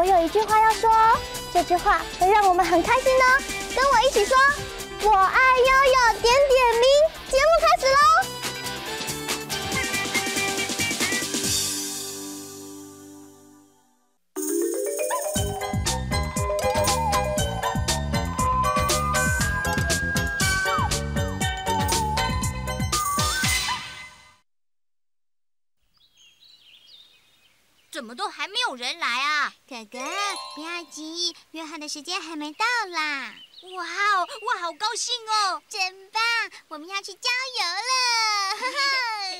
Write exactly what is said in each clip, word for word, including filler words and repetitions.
我有一句话要说，这句话会让我们很开心哦。跟我一起说，我爱悠悠点点名。节目开始喽！ 怎么都还没有人来啊！哥哥，不要急，约好的时间还没到啦！哇哦，我好高兴哦！真棒，我们要去郊游了！哈哈！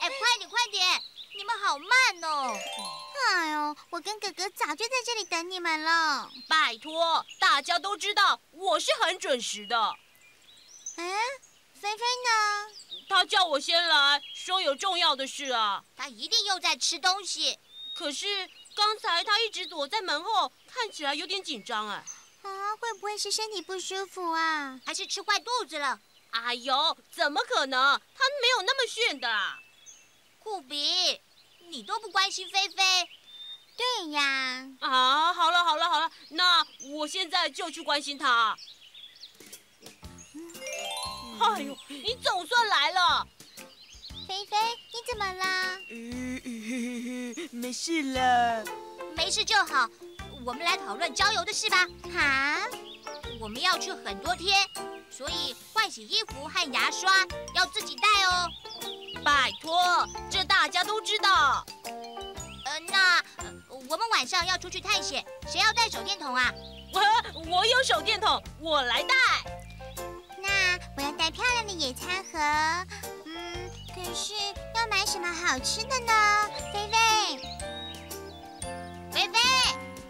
哎，快点，快点！你们好慢哦！哎呦，我跟哥哥早就在这里等你们了。拜托，大家都知道我是很准时的。嗯，菲菲呢？ 他叫我先来，说有重要的事啊。他一定又在吃东西。可是刚才他一直躲在门后，看起来有点紧张哎。啊，会不会是身体不舒服啊？还是吃坏肚子了？哎呦，怎么可能？他没有那么逊的。酷比，你都不关心菲菲。对呀。啊，好了好了好了，那我现在就去关心他。 哎呦，你总算来了，菲菲，你怎么啦？呃，没事了，没事就好。我们来讨论郊游的事吧。好，我们要去很多天，所以换洗衣服和牙刷要自己带哦。拜托，这大家都知道。呃，那我们晚上要出去探险，谁要带手电筒啊？我我有手电筒，我来带。 我要带漂亮的野餐盒，嗯，可是要买什么好吃的呢？菲菲，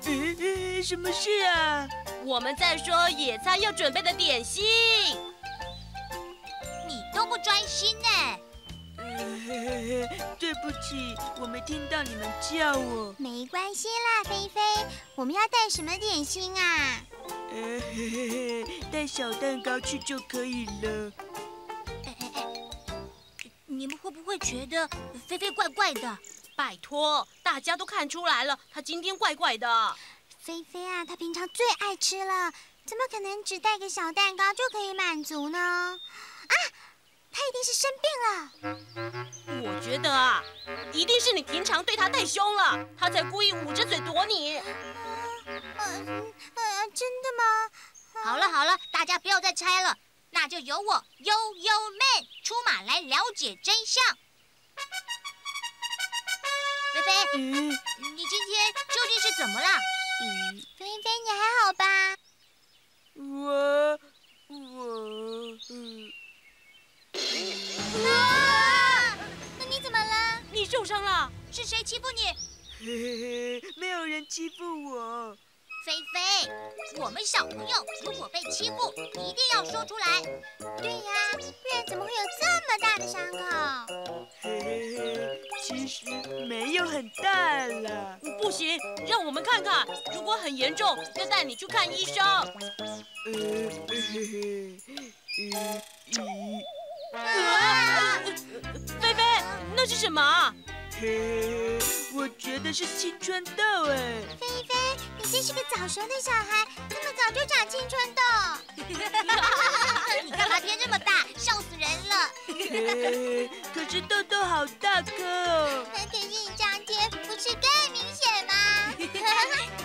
菲菲，呃，什么事啊？我们在说野餐要准备的点心，你都不专心呢。呃，对不起，我没听到你们叫我。没关系啦，菲菲，我们要带什么点心啊？ 呃，嘿嘿嘿，带小蛋糕去就可以了。哎哎哎，你们会不会觉得菲菲怪怪的？拜托，大家都看出来了，她今天怪怪的。菲菲啊，她平常最爱吃了，怎么可能只带个小蛋糕就可以满足呢？啊，她一定是生病了。我觉得啊，一定是你平常对她太凶了，她才故意捂着嘴躲你。 嗯嗯、呃呃，真的吗？呃、好了好了，大家不要再猜了，那就由我悠悠妹出马来了解真相。菲菲，嗯、你今天究竟是怎么了？嗯、菲菲，你还好吧？我我嗯。啊！那你怎么了？你受伤了？是谁欺负你？ 嘿嘿，没有人欺负我。菲菲，我们小朋友如果被欺负，一定要说出来。对呀，不然怎么会有这么大的伤口？嘿嘿嘿，其实没有很大了。不行，让我们看看，如果很严重，要带你去看医生。呃，嘿嘿，呃，咦，啊！菲菲，那是什么？嘿。 我觉得是青春痘哎，菲菲，你真是个早熟的小孩，这么早就长青春痘。你干嘛天这么大，笑死人了。可是痘痘好大颗哦。可是你长天不是更明显吗？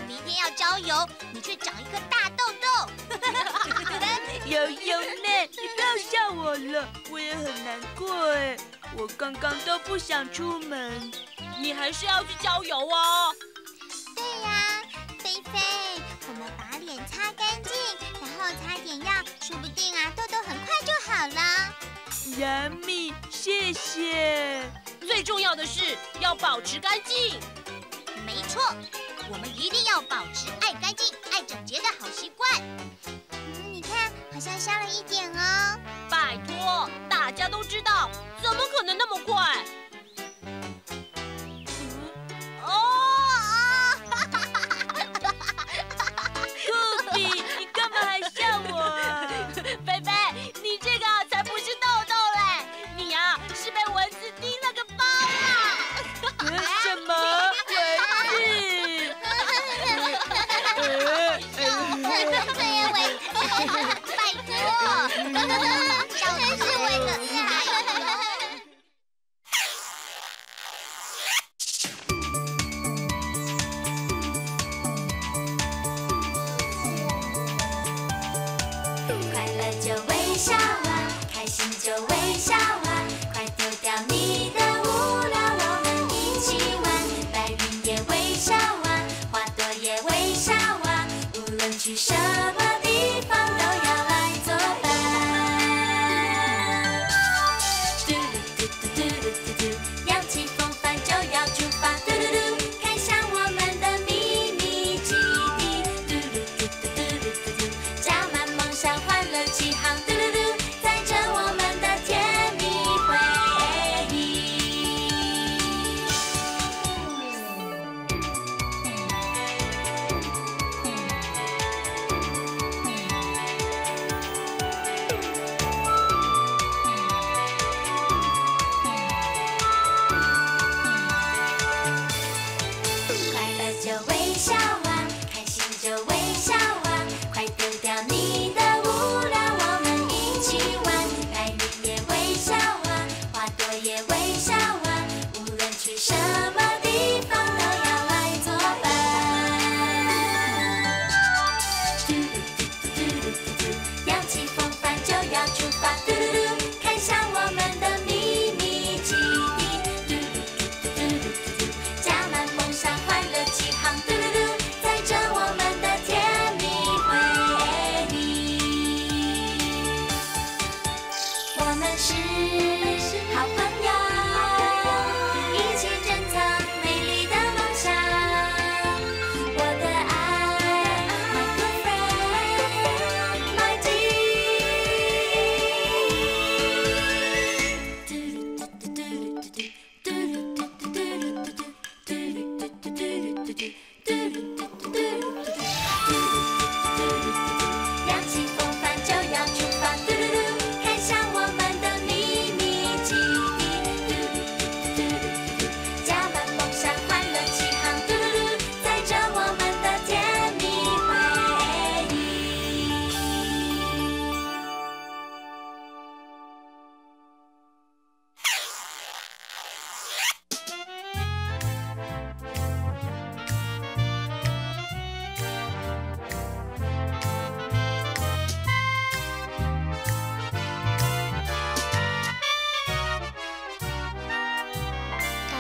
明天要郊游，你却长一颗大痘痘。悠悠妹，你不要笑我了，我也很难过哎，我刚刚都不想出门。 你还是要去郊游哦。对呀，菲菲，我们把脸擦干净，然后擦点药，说不定啊，痘痘很快就好了。杨幂，谢谢。最重要的是要保持干净。没错，我们一定要保持爱干净、爱整洁的好习惯。嗯，你看，好像消了一点哦。拜托，大家都知道，怎么可能那么快？ 什么？蚊子？快乐就微笑啊，开心就微笑啊，快丢掉你的无聊，我们一起玩。白云也微笑啊，花朵也微笑啊，无论去什么地方都要来作伴。嘟嘟嘟嘟嘟嘟嘟，扬起风帆就要出发。嘟嘟嘟，开向我们的秘密基地。嘟嘟嘟嘟嘟嘟嘟，加满梦想，欢乐起航。嘟嘟嘟，载着我们的甜蜜回忆。快乐就微笑啊，开心就微笑啊，快丢掉你的无聊，我们一起玩。白云也微笑啊，花朵也微笑啊，无论去什么地方都要来作伴。嘟嘟嘟嘟嘟嘟嘟，扬起风帆就要出发。嘟嘟嘟，开向我们的秘密基地。嘟嘟嘟嘟嘟嘟嘟，加满梦想，欢乐起航。嘟嘟嘟，载着我们的甜蜜回忆。我们是好朋友，一起珍藏美丽的梦想。我的爱 ，My good friend, my dear。 扬起风帆就要出发，嘟嘟嘟，开向我们的秘密基地。嘟嘟嘟嘟嘟嘟，加满梦想，欢乐起航。嘟嘟嘟，载着我们的甜蜜回忆。岛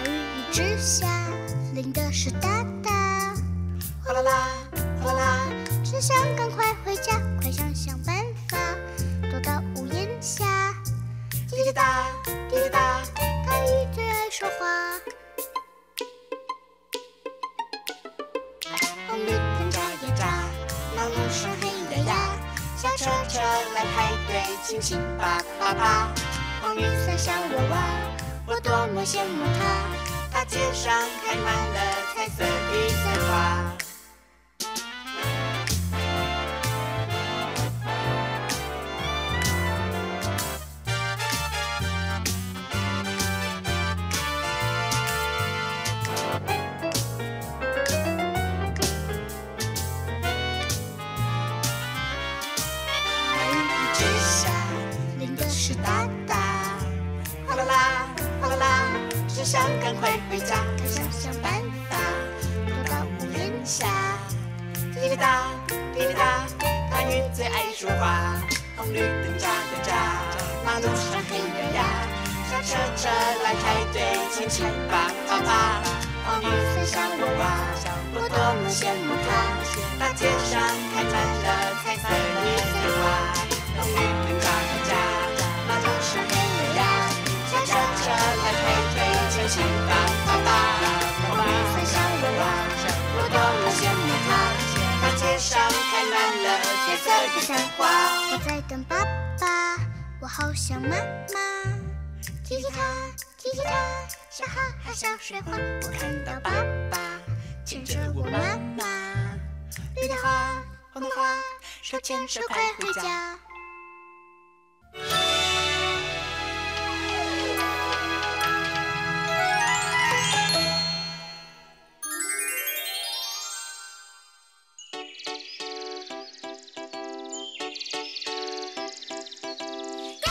屿一只虾，淋的湿哒哒，哗啦啦，哗啦啦，只想赶快回家，快想想办法，躲到屋檐下。滴滴答，滴滴答，大鱼最爱说话。红绿灯眨呀眨，马路是黑呀呀，小车车来排队，亲亲吧吧吧。黄雨伞小娃娃，我多么羡慕它，大街上开满了彩色的鲜花。蓝雨一直下，淋得湿哒哒，哗啦啦，哗啦啦，只想赶快回家，快想想办法，躲到屋檐下。滴滴答，滴滴答，大鱼最爱说话。红绿灯眨呀眨，马路上黑呀呀，小车车来排队，亲亲吧吧吧。黄雨伞小娃娃，我多么羡慕它，大街上开满了彩色的鲜花。红绿灯眨呀眨，马路上黑呀呀，小车车来排队，亲亲吧吧吧。红绿灯小娃娃，我多么羡慕它，大街上开满了彩色的鲜花。我在等爸爸，我好想妈妈。踢踢踏，踢踢踏，小哈哈小水花。我看到爸爸牵着我妈妈，绿的花，红的花，手牵手快回家。照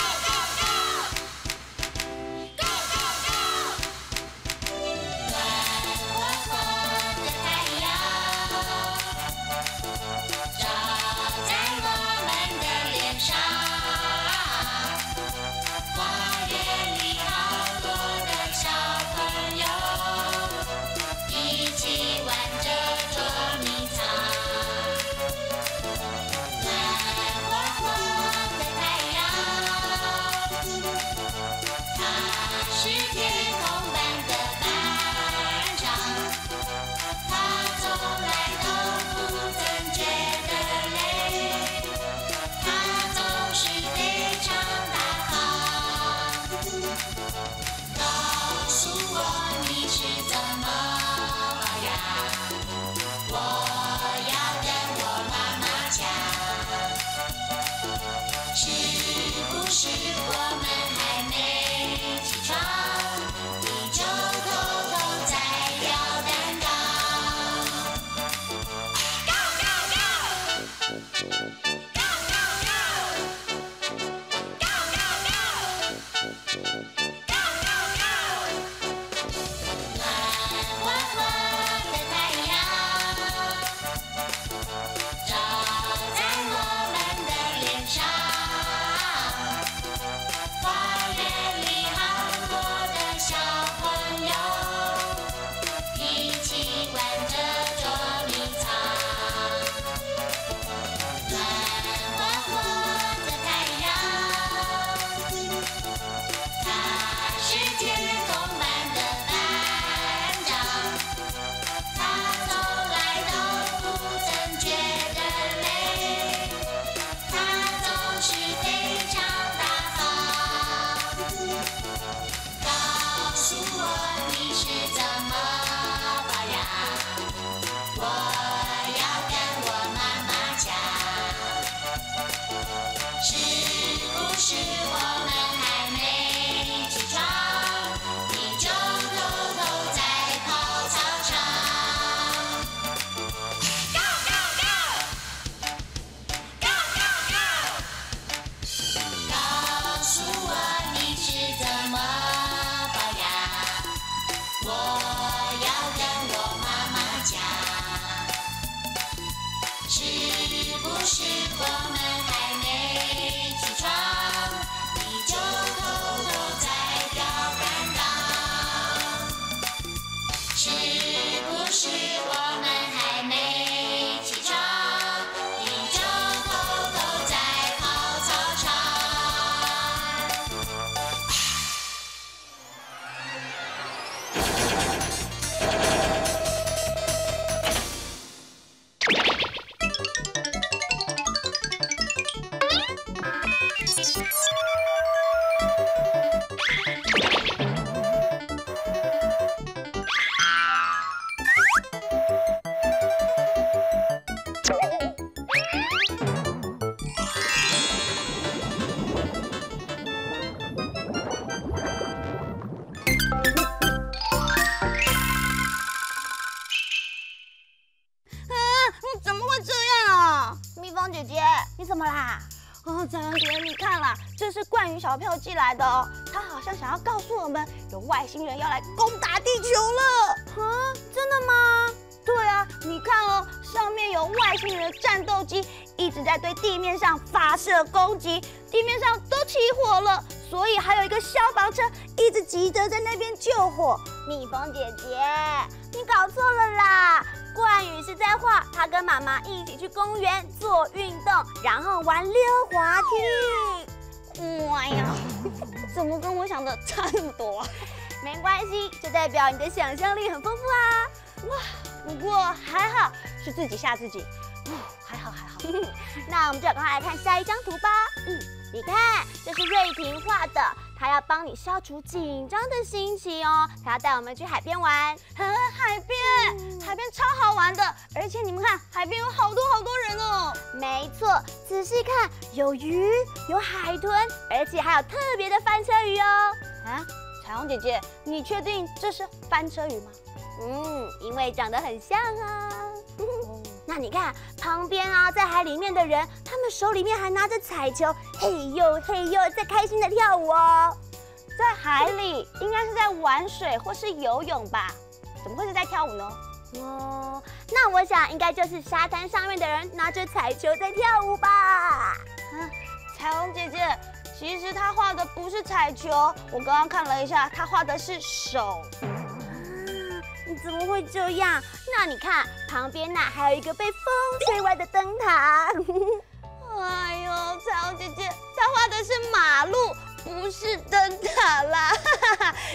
在我们的脸。小票寄来的哦，他好像想要告诉我们，有外星人要来攻打地球了啊！真的吗？对啊，你看哦，上面有外星人的战斗机一直在对地面上发射攻击，地面上都起火了，所以还有一个消防车一直急着在那边救火。蜜蜂姐姐，你搞错了啦！冠宇是在画他跟妈妈一起去公园做运动，然后玩溜滑梯。 哎呀，怎么跟我想的差那么多啊？没关系，这代表你的想象力很丰富啊！哇，不过还好是自己吓自己，哦，还好还好。那我们就赶快来看下一张图吧。嗯，你看，这是瑞婷画的，她要帮你消除紧张的心情哦。她要带我们去海边玩，嗯、海边，海边超好玩的，而且你们看，海边有好多好多人哦。没错，仔细看，有鱼，有海豚，而且还有特别的翻车鱼哦。啊，彩虹姐姐，你确定这是翻车鱼吗？嗯，因为长得很像啊。那你看旁边啊，在海里面的人，他们手里面还拿着彩球，嘿呦嘿呦，在开心的跳舞哦。在海里应该是在玩水或是游泳吧？怎么会是在跳舞呢？哦，那我想应该就是沙滩上面的人拿着彩球在跳舞吧。嗯，彩虹姐姐，其实她画的不是彩球，我刚刚看了一下，她画的是手。 怎么会这样？那你看旁边呢，还有一个被风吹歪的灯塔。哎呦，彩虹姐姐，她画的是马路，不是灯塔啦！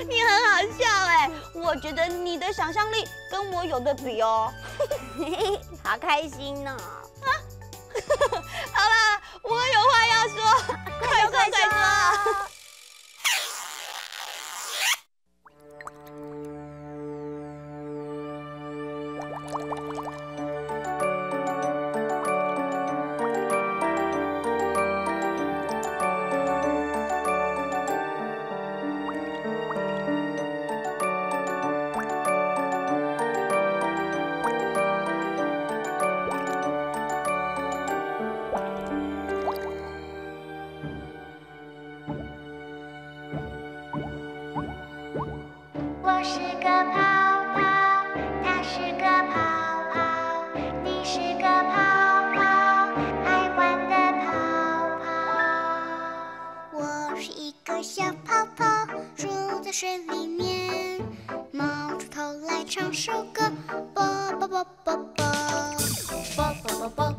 你很好笑哎，我觉得你的想象力跟我有的比哦，好开心呢、哦！啊，好啦，我有话要说，快说快说。是个泡泡，它是个泡泡，你是个泡泡，爱玩的泡泡。我是一个小泡泡，住在水里面，冒出头来唱首歌，啵啵啵啵啵，啵啵啵啵啵啵啵。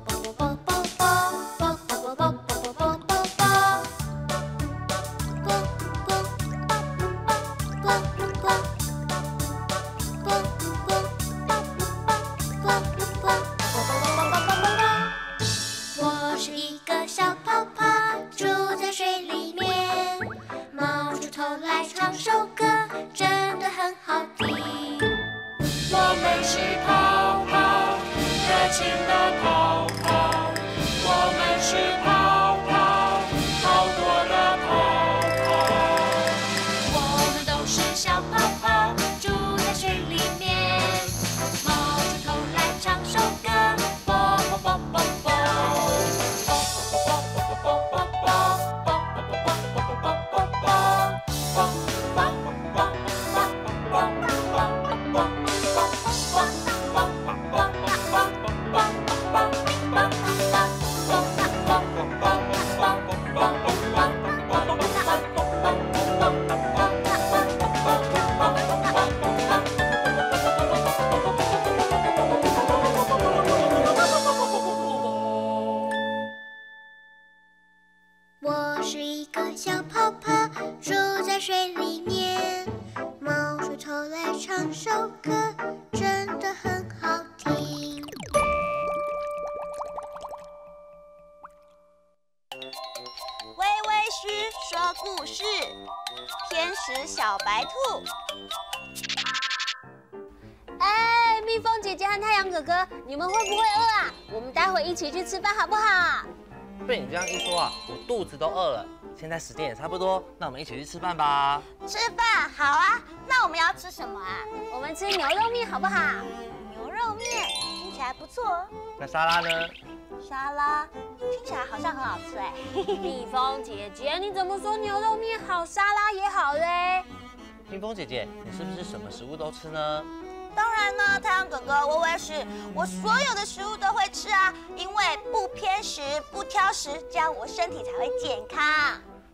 肚子都饿了，现在时间也差不多，那我们一起去吃饭吧。吃饭好啊，那我们要吃什么啊？我们吃牛肉面好不好？牛肉面听起来不错哦。那沙拉呢？沙拉听起来好像很好吃哎。蜜蜂姐姐，你怎么说牛肉面好，沙拉也好嘞？蜜蜂姐姐，你是不是什么食物都吃呢？ 当然呢，太阳哥哥，我也是，我所有的食物都会吃啊，因为不偏食，不挑食，这样我身体才会健康。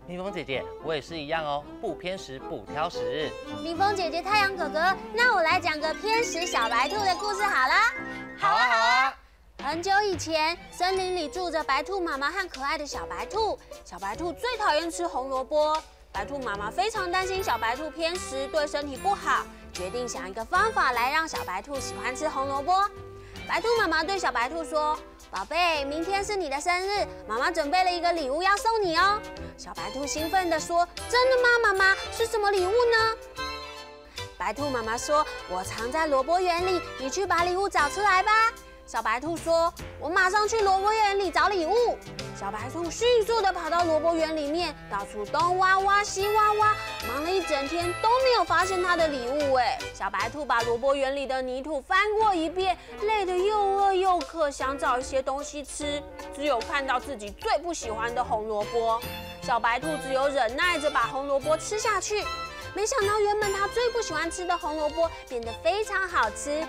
蜜蜂姐姐，我也是一样哦，不偏食，不挑食。蜜蜂姐姐，太阳哥哥，那我来讲个偏食小白兔的故事好了。好啊，好啊。很久以前，森林里住着白兔妈妈和可爱的小白兔。小白兔最讨厌吃红萝卜，白兔妈妈非常担心小白兔偏食对身体不好。 决定想一个方法来让小白兔喜欢吃红萝卜。白兔妈妈对小白兔说：“宝贝，明天是你的生日，妈妈准备了一个礼物要送你哦。”小白兔兴奋地说：“真的吗，妈妈？是什么礼物呢？”白兔妈妈说：“我藏在萝卜园里，你去把礼物找出来吧。”小白兔说：“我马上去萝卜园里找礼物。”小白兔迅速地跑到萝卜园里面，到处东挖挖西挖挖，忙了一整天都没有发现它的礼物。哎，小白兔把萝卜园里的泥土翻过一遍，累得又饿又渴，想找一些东西吃，只有看到自己最不喜欢的红萝卜。小白兔只有忍耐着把红萝卜吃下去。没想到，原本它最不喜欢吃的红萝卜变得非常好吃。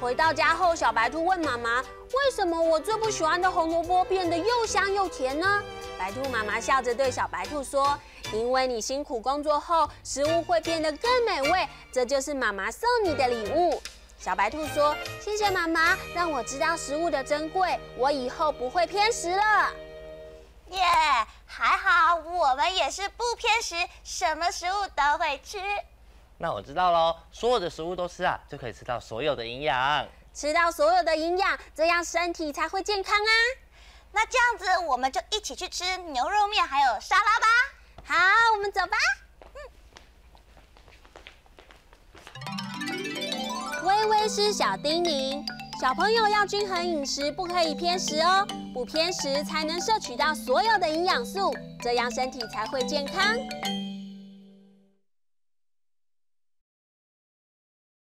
回到家后，小白兔问妈妈：“为什么我最不喜欢的红萝卜变得又香又甜呢？”白兔妈妈笑着对小白兔说：“因为你辛苦工作后，食物会变得更美味，这就是妈妈送你的礼物。”小白兔说：“谢谢妈妈，让我知道食物的珍贵，我以后不会偏食了。”耶，还好我们也是不偏食，什么食物都会吃。 那我知道喽，所有的食物都吃啊，就可以吃到所有的营养，吃到所有的营养，这样身体才会健康啊。那这样子，我们就一起去吃牛肉面还有沙拉吧。好，我们走吧。嗯。微微是小叮咛，小朋友要均衡饮食，不可以偏食哦。不偏食才能摄取到所有的营养素，这样身体才会健康。